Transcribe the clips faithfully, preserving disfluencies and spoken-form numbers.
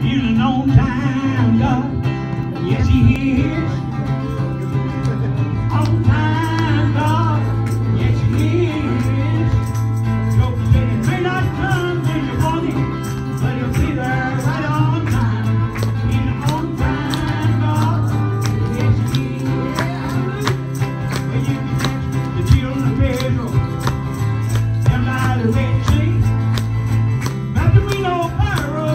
He's an on-time God. Yes, he is. On-time God. Yes, he is. Job said it may not come when you want it, but he'll be there right on time. He's an on-time God. Yes, he is. When you can catch the children of Israel, they're not the Red Sea. Not to be no Pharaoh.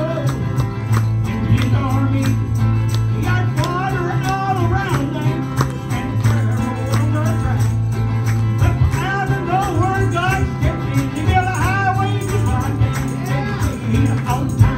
Out.